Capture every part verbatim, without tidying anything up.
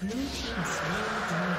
Blue team slain dragon.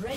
Red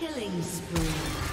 Killing spree.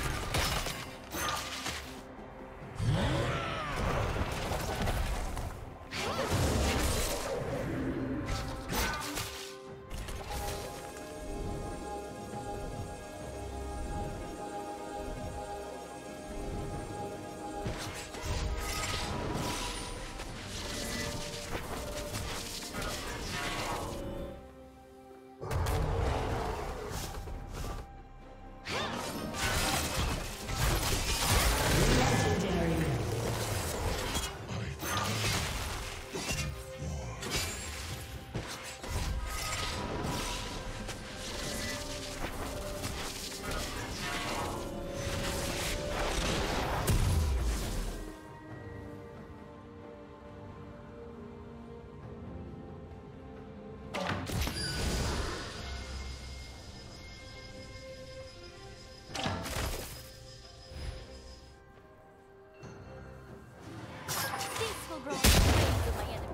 This will bring the waves of my enemies.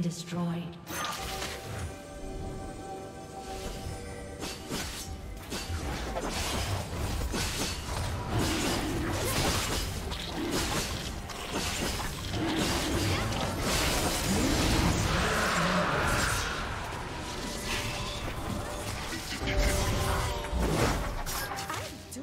Destroyed.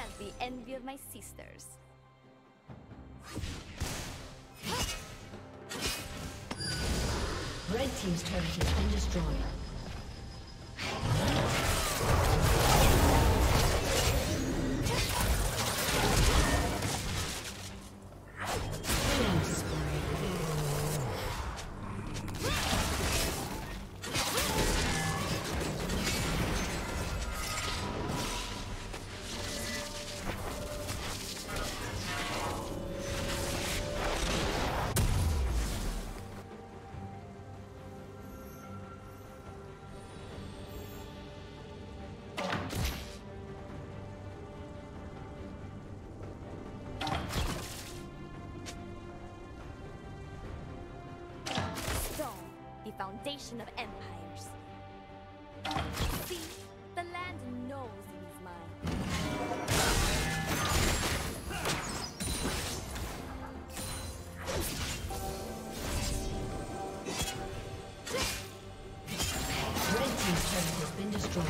as the envy of my sisters. Red team's turret has been destroyed. Foundation of empires. See, the land knows it is mine. Red team's turret has been destroyed.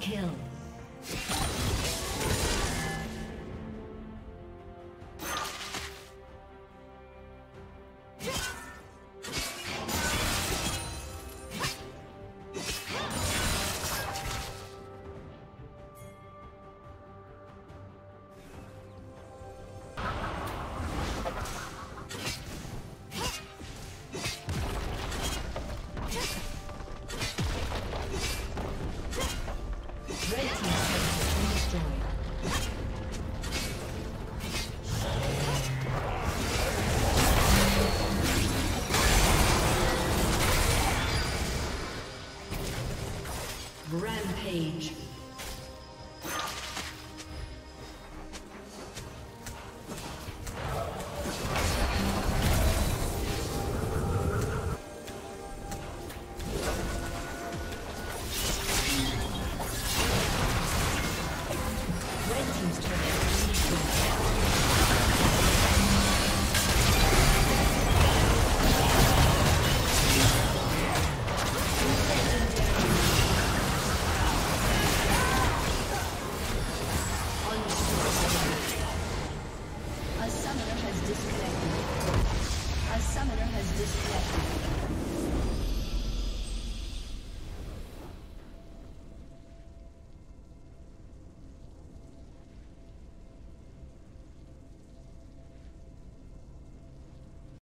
Kill. Rampage. summoner has disconnected.